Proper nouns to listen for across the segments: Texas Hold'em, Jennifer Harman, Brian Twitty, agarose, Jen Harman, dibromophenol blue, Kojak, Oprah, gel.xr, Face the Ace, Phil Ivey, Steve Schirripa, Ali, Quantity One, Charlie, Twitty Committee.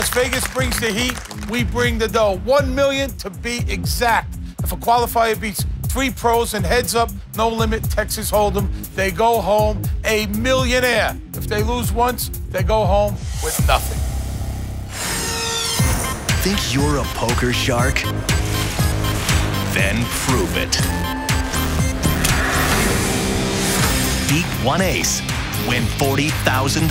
Las Vegas brings the heat, we bring the dough. 1 million to be exact. If a qualifier beats 3 pros and heads up, no limit, Texas Hold'em, they go home a millionaire. If they lose once, they go home with nothing. Think you're a poker shark? Then prove it. Beat one ace, win $40,000.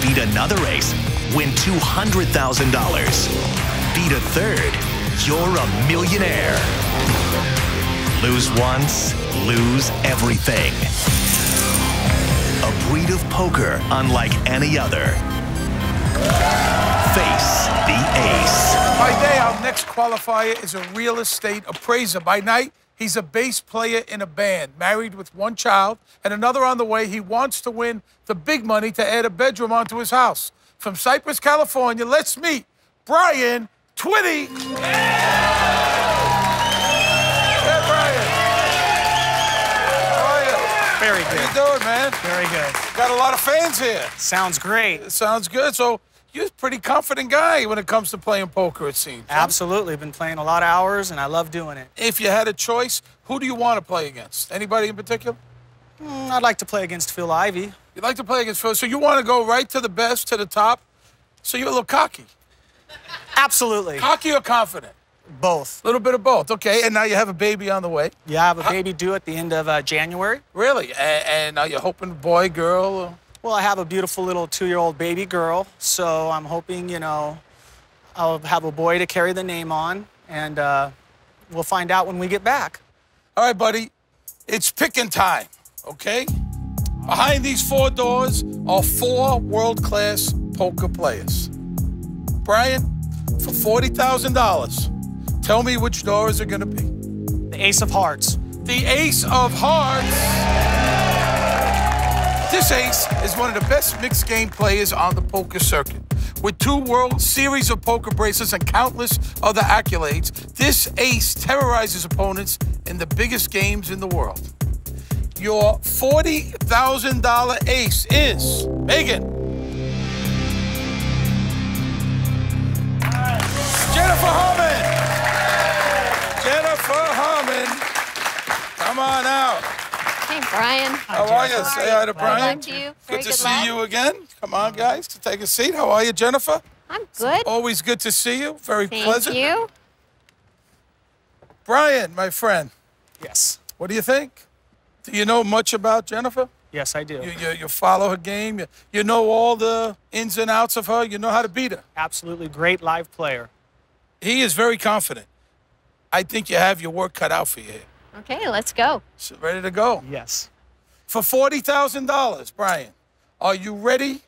Beat another ace, win $200,000. Beat a third, you're a millionaire. Lose once, lose everything. A breed of poker unlike any other. Face the Ace. By day, our next qualifier is a real estate appraiser. By night, he's a bass player in a band, married with 1 child and another on the way. He wants to win the big money to add a bedroom onto his house. From Cypress, California, let's meet Brian Twitty. Yeah. Hey, Brian. How are you? Very good. How you doing, man? Very good. Got a lot of fans here. Sounds great. It sounds good. So you're a pretty confident guy when it comes to playing poker, it seems. Absolutely. Been playing a lot of hours, and I love doing it. If you had a choice, who do you want to play against? Anybody in particular? I'd like to play against Phil Ivey. You'd like to play against Phil. So you want to go right to the best, to the top. So you're a little cocky. Absolutely. Cocky or confident? Both. A little bit of both. Okay, and now you have a baby on the way. Yeah, I have a baby due at the end of January. Really? And are you hoping boy, girl? Or... Well, I have a beautiful little 2-year-old baby girl, so I'm hoping, you know, I'll have a boy to carry the name on, and we'll find out when we get back. All right, buddy, it's picking time, okay? Behind these 4 doors are 4 world-class poker players. Brian, for $40,000, tell me which doors are going to be. The Ace of Hearts. The Ace of Hearts. This ace is one of the best mixed game players on the poker circuit. With 2 World Series of Poker bracelets and countless other accolades, this ace terrorizes opponents in the biggest games in the world. Your $40,000 ace is Megan. Jennifer Harman. Jennifer Harman. Come on out. Hey, Brian. How are you? Say hi to Brian. Good to see you again. Come on, guys, to take a seat. How are you, Jennifer? I'm good. It's always good to see you. Very pleasant. Thank you. Brian, my friend. Yes. What do you think? Do you know much about Jennifer? Yes, I do. You follow her game. You know all the ins and outs of her. You know how to beat her. Absolutely great live player. He is very confident. I think you have your work cut out for you here. Okay, let's go. So ready to go? Yes. For $40,000, Brian, are you ready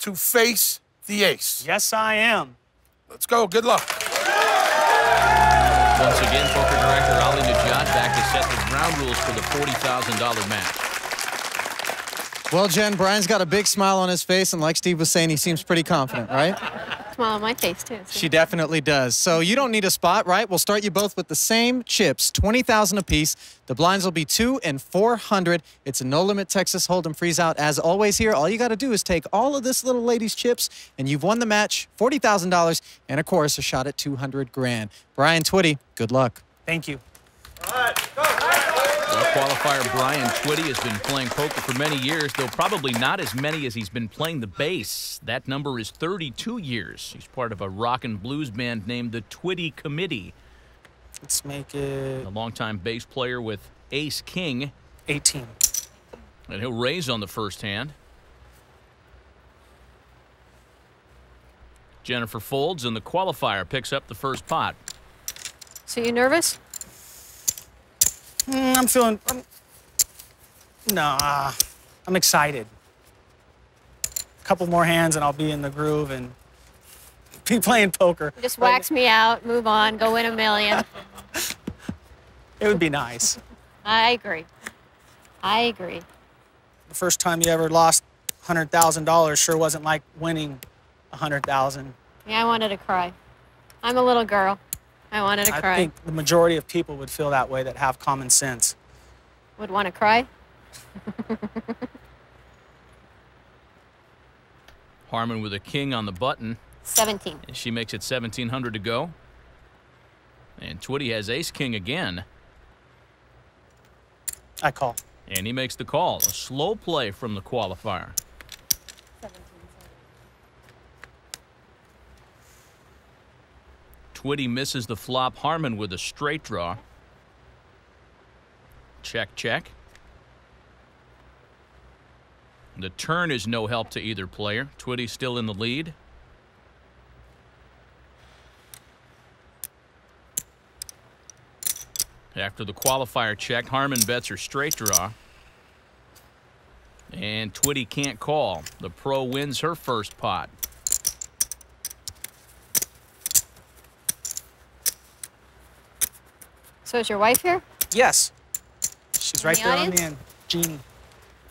to face the ace? Yes, I am. Let's go. Good luck. Once again, poker director Ali back to set the ground rules for the $40,000 match. Well, Jen, Brian's got a big smile on his face, and like Steve was saying, he seems pretty confident, right? Smile on my face, too. So. She definitely does. So you don't need a spot, right? We'll start you both with the same chips, 20,000 apiece. The blinds will be 2 and 400. It's a no-limit Texas Hold'em freeze-out. As always here, all you got to do is take all of this little lady's chips, and you've won the match, $40,000, and, of course, a shot at 200 grand. Brian Twitty, good luck. Thank you. All right, go. Well, qualifier Brian Twitty has been playing poker for many years, though probably not as many as he's been playing the bass. That number is 32 years. He's part of a rock and blues band named the Twitty Committee. Let's make it... A longtime bass player with Ace King. 18. And he'll raise on the first hand. Jennifer folds, and the qualifier picks up the first pot. So you nervous? I'm excited. A couple more hands and I'll be in the groove and be playing poker. Just wax me out, move on, go win a million. It would be nice. I agree. I agree. The first time you ever lost $100,000 sure wasn't like winning $100,000. Yeah, I wanted to cry. I'm a little girl. I wanted to cry. I think the majority of people would feel that way that have common sense. Would want to cry? Harman with a king on the button. 17. And she makes it 1,700 to go. And Twitty has ace king again. I call. And he makes the call. A slow play from the qualifier. 17. Twitty misses the flop. Harman with a straight draw. Check, check. The turn is no help to either player. Twitty still in the lead. After the qualifier check, Harman bets her straight draw. And Twitty can't call. The pro wins her first pot. So is your wife here? Yes. She's right there on the end. Jeannie.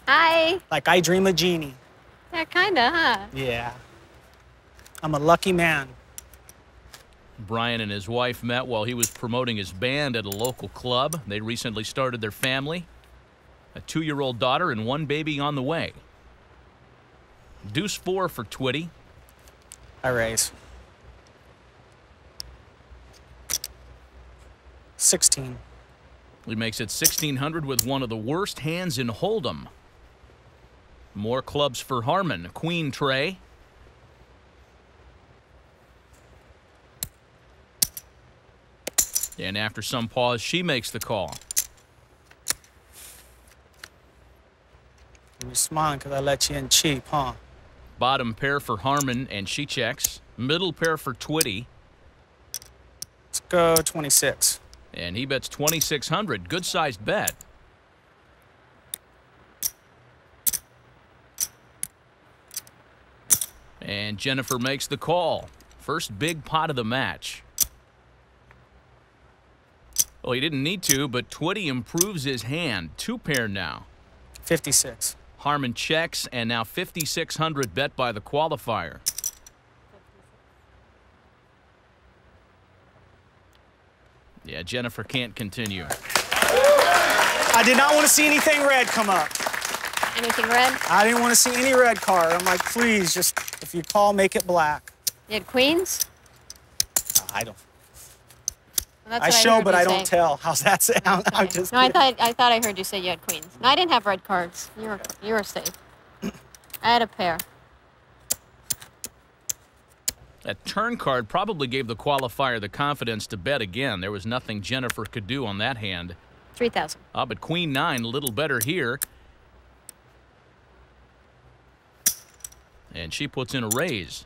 Hi. Like I dream of Jeannie. Yeah, kinda, huh? Yeah. I'm a lucky man. Brian and his wife met while he was promoting his band at a local club. They recently started their family. A 2-year-old daughter and 1 baby on the way. Deuce 4 for Twitty. I raise. 16. He makes it 1,600 with one of the worst hands in Hold'em. More clubs for Harman. Queen tray. And after some pause, she makes the call. You smiling because I let you in cheap, huh? Bottom pair for Harman, and she checks. Middle pair for Twitty. Let's go 26. And he bets 2,600. Good-sized bet. And Jennifer makes the call. First big pot of the match. Well, he didn't need to, but Twitty improves his hand. 2-pair now. 56. Harman checks, and now 5,600 bet by the qualifier. Yeah, Jennifer can't continue. I did not want to see anything red come up. Anything red? I didn't want to see any red card. I'm like, please, just if you call, make it black. You had queens? I don't. Well, I show, but I don't tell. How's that sound? Okay. I'm just kidding. I thought I heard you say you had queens. No, I didn't have red cards. You were safe. I had a pair. That turn card probably gave the qualifier the confidence to bet again. There was nothing Jennifer could do on that hand. 3,000. But queen 9, a little better here. And she puts in a raise.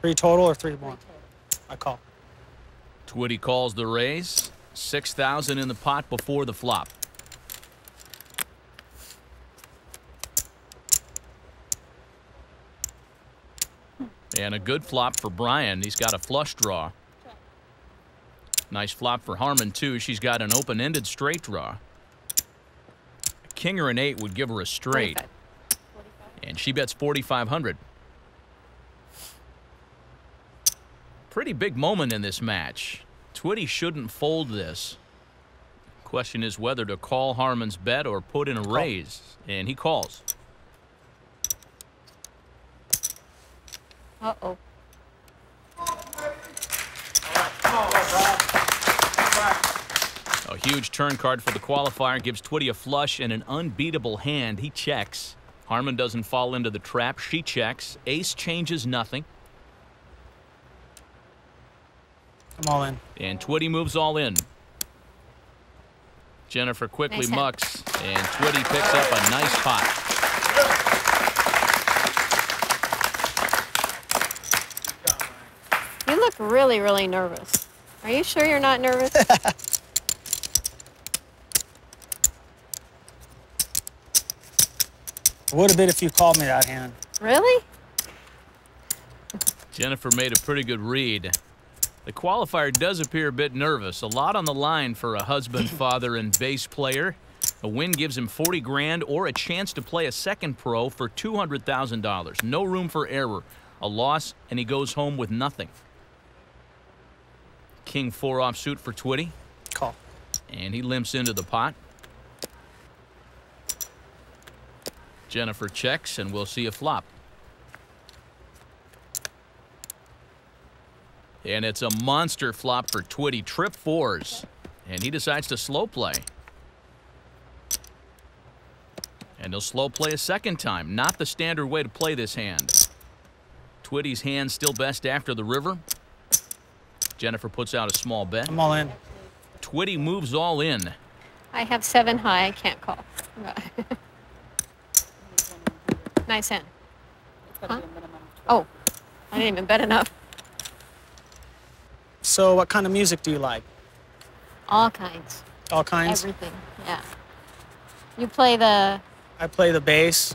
Three total or 3-1? I call. Twitty calls the raise. 6,000 in the pot before the flop. And a good flop for Brian. He's got a flush draw. Nice flop for Harman, too. She's got an open-ended straight draw. A king or an 8 would give her a straight. 45. And she bets 4,500. Pretty big moment in this match. Twitty shouldn't fold this. Question is whether to call Harman's bet or put in a raise, and he calls. Uh-oh. A huge turn card for the qualifier gives Twitty a flush and an unbeatable hand. He checks. Harman doesn't fall into the trap. She checks. Ace changes nothing. I'm all in. And Twitty moves all in. Jennifer quickly mucks, and Twitty picks up a nice pot. You look really, really nervous. Are you sure you're not nervous? Would have been if you called me that hand. Really? Jennifer made a pretty good read. The qualifier does appear a bit nervous. A lot on the line for a husband, father, and bass player. A win gives him 40 grand or a chance to play a second pro for $200,000. No room for error. A loss, and he goes home with nothing. King 4 offsuit for Twitty. Call. And he limps into the pot. Jennifer checks, and we'll see a flop. And it's a monster flop for Twitty. Trip fours. And he decides to slow play. And he'll slow play a second time. Not the standard way to play this hand. Twitty's hand still best after the river. Jennifer puts out a small bet. I'm all in. Twitty moves all in. I have 7 high. I can't call. Nice hand. Huh? Oh, I didn't even bet enough. So what kind of music do you like? All kinds. All kinds? Everything, yeah. You play the... I play the bass,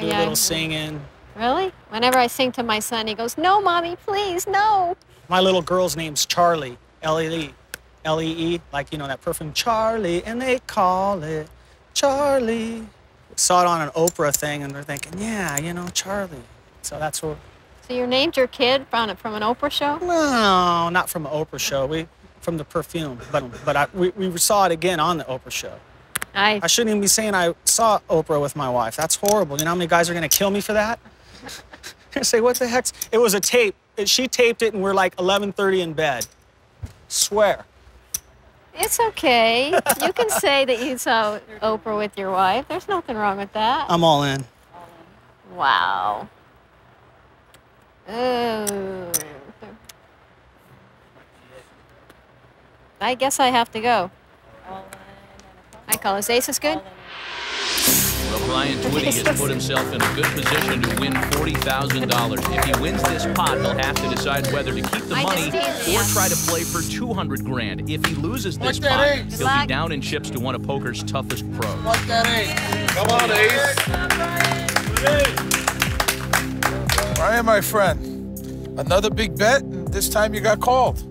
do a little singing. Really? Whenever I sing to my son, he goes, no, Mommy, please, no. My little girl's name's Charlie, L-E-E, L-E-E, like, you know, that perfume, Charlie, and they call it Charlie. Saw it on an Oprah thing, and they're thinking, yeah, you know, Charlie. So that's what... So you named your kid from an Oprah show? No, not from an Oprah show. From the perfume, but we saw it again on the Oprah show. I shouldn't even be saying I saw Oprah with my wife. That's horrible. You know how many guys are gonna kill me for that? I say, what the heck? It was a tape. She taped it, and we're like 11:30 in bed. Swear. It's okay. You can say that you saw Oprah with your wife. There's nothing wrong with that. I'm all in. Wow. Ooh. I guess I have to go. I call his ace is good. Well, Brian Twitty has put himself in a good position to win $40,000. If he wins this pot, he'll have to decide whether to keep the money or try to play for $200 grand. If he loses this pot, he'll be down in chips to one of poker's toughest pros. Fuck that ace. Come on, ace. Brian, my friend, another big bet, and this time you got called.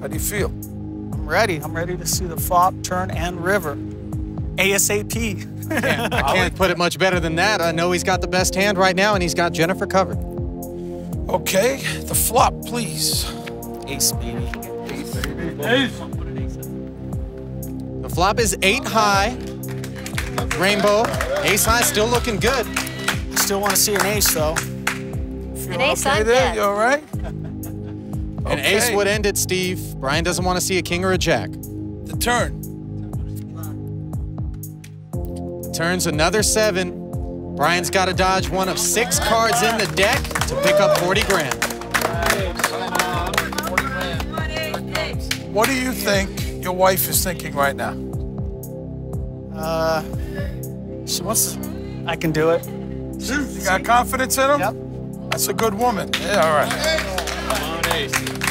How do you feel? I'm ready. I'm ready to see the flop, turn, and river. ASAP. I can't put it much better than that. I know he's got the best hand right now, and he's got Jennifer covered. Okay, the flop, please. Ace, baby. Ace, baby. Ace. The flop is 8 high. Rainbow. Ace high, still looking good. I still want to see an ace, though. An ace, okay there. You all right? An ace would end it, Steve. Brian doesn't want to see a king or a jack. The turn. The turn's another 7. Brian's got to dodge one of 6 cards in the deck to pick up 40 grand. What do you think your wife is thinking right now? She wants to... I can do it. You got confidence in him? Yep. That's a good woman. Yeah, all right.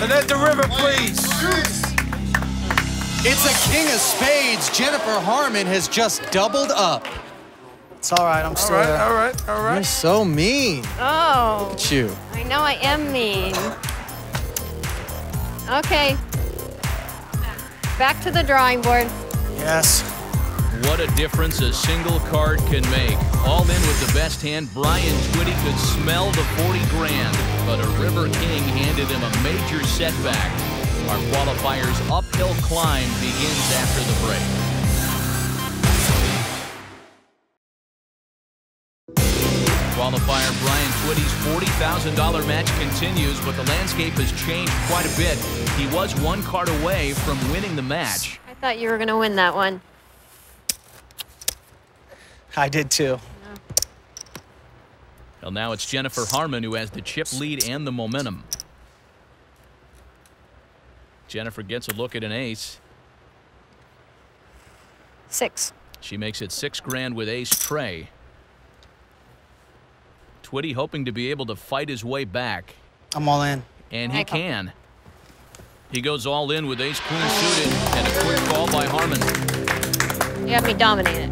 Let the river, please. It's a king of spades. Jennifer Harman has just doubled up. It's all right. I'm still there. All right, all right. You're so mean. Oh. Look at you. I know I am mean. Okay. Back to the drawing board. Yes. What a difference a single card can make. All in with the best hand, Brian Twitty could smell the 40 grand. But a river king handed him a major setback. Our qualifier's uphill climb begins after the break. Qualifier Brian Twitty's $40,000 match continues, but the landscape has changed quite a bit. He was one card away from winning the match. I thought you were going to win that one. I did too. Well, now it's Jennifer Harman who has the chip lead and the momentum. Jennifer gets a look at an ace. 6. She makes it 6 grand with ace Trey. Twitty hoping to be able to fight his way back. I'm all in. And he can. He goes all in with ace queen suited and a quick call by Harman. You have me dominated.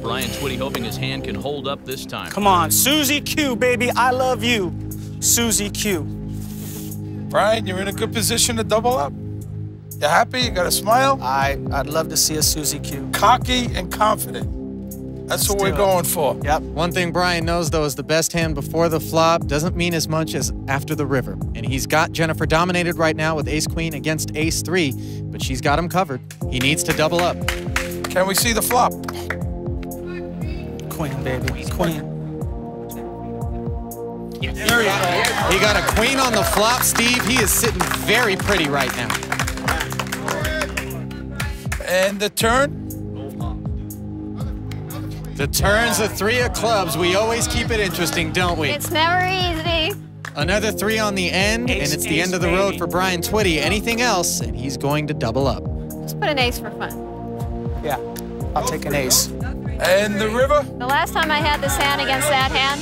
Brian Twitty hoping his hand can hold up this time. Come on, Susie Q, baby, I love you. Susie Q. Brian, you're in a good position to double up. You happy? You got a smile? I'd love to see a Susie Q. Cocky and confident. That's what we're going for. Yep. One thing Brian knows, though, is the best hand before the flop doesn't mean as much as after the river. And he's got Jennifer dominated right now with ace queen against ace three, but she's got him covered. He needs to double up. Can we see the flop? queen, baby. Queen. Yes. There we go. He got a queen on the flop, Steve. He is sitting very pretty right now. And the turn. The turn's a three of clubs. We always keep it interesting, don't we? It's never easy. Another three on the end, ace, and it's the end of the road for Brian Twitty. Anything else, and he's going to double up. Let's put an ace for fun. Yeah, I'll take an ace. And the river? The last time I had this hand against that hand.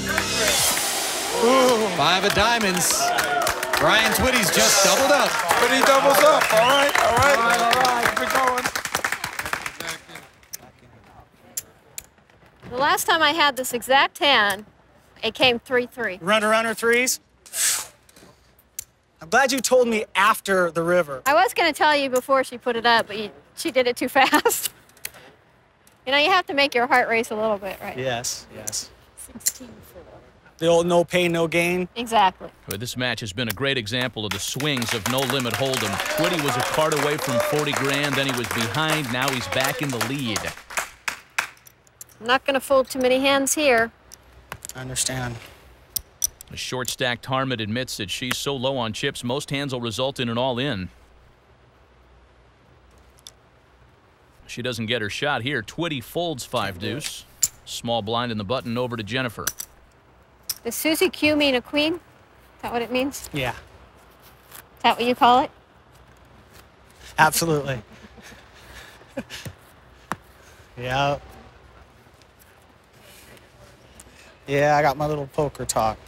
Ooh. Five of diamonds. Brian Twitty's just doubled up. But he doubles up, all right, all right. All right, all right. Keep it going. The last time I had this exact hand, it came 3-3. Runner threes? I'm glad you told me after the river. I was going to tell you before she put it up, but she did it too fast. You know, you have to make your heart race a little bit, right? Yes, yes. 16-4. The old no pain, no gain? Exactly. Well, this match has been a great example of the swings of No Limit Hold'em. Twitty was a card away from 40 grand, then he was behind, now he's back in the lead. I'm not going to fold too many hands here. I understand. The short-stacked Harman admits that she's so low on chips, most hands will result in an all-in. She doesn't get her shot here. Twitty folds 5-deuce. Small blind in the button over to Jennifer. Does Susie Q mean a queen? Is that what it means? Yeah. Is that what you call it? Absolutely. Yeah. Yeah, I got my little poker talk.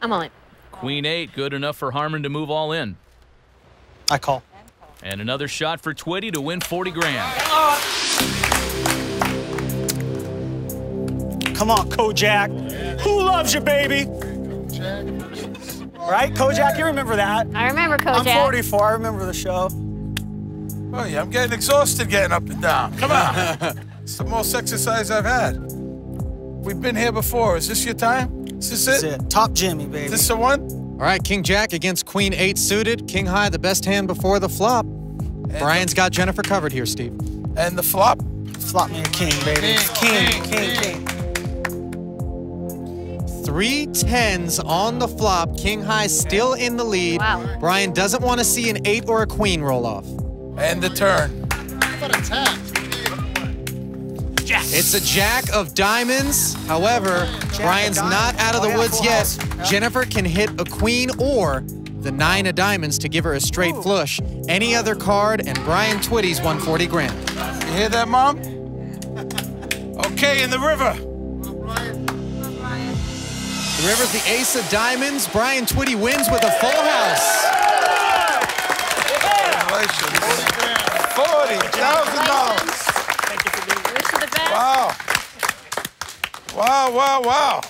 I'm all in. Queen 8, good enough for Harman to move all in. I call. And another shot for Twitty to win 40 grand. Come on, Kojak. Who loves you, baby? Right, Kojak, you remember that. I remember Kojak. I'm 44, I remember the show. Oh yeah, I'm getting exhausted getting up and down. Come on. It's the most exercise I've had. We've been here before. Is this your time? Is this it? That's it. Top Jimmy, baby. Is this the one? All right, King Jack against Queen 8 suited. King high, the best hand before the flop. And Brian's got Jennifer covered here, Steve. And the flop? Flop me a king, baby. King. 3 tens on the flop. King high still in the lead. Wow. Brian doesn't want to see an 8 or a queen roll off. And the turn. What a tap. Yes. It's a jack of diamonds. However, Brian's not out of the woods yet. Jennifer can hit a queen or the 9 of diamonds to give her a straight flush. Any other card, and Brian Twitty's won 40 grand. You hear that, Mom? Okay, in the river. The river's the ace of diamonds. Brian Twitty wins with a full house. Congratulations. $40,000. Wow. Wow, wow, wow.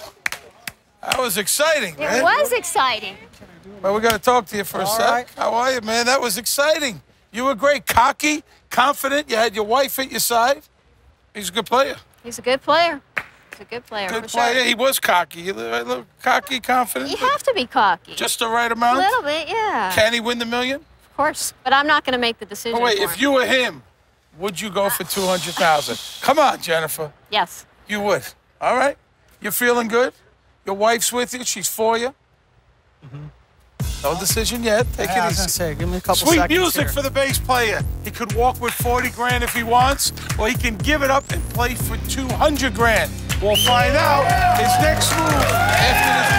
That was exciting, man. It was exciting. Well, we got to talk to you for a sec. Right. How are you, man? That was exciting. You were great, cocky, confident. You had your wife at your side. He's a good player. He's a good player. He's a good player. Good player. Sure. He was cocky. A little cocky, confident. You have to be cocky. Just the right amount? A little bit, yeah. Can he win the million? Of course, but I'm not going to make the decision. Oh, wait, if you were him, would you go for $200,000? Come on, Jennifer. Yes. You would. All right. You're feeling good. Your wife's with you. She's for you. Mm-hmm. No decision yet. Take it easy. I was gonna say, give me a couple seconds. Sweet music here for the bass player. He could walk with 40 grand if he wants, or he can give it up and play for 200 grand. We'll find out his next move after this.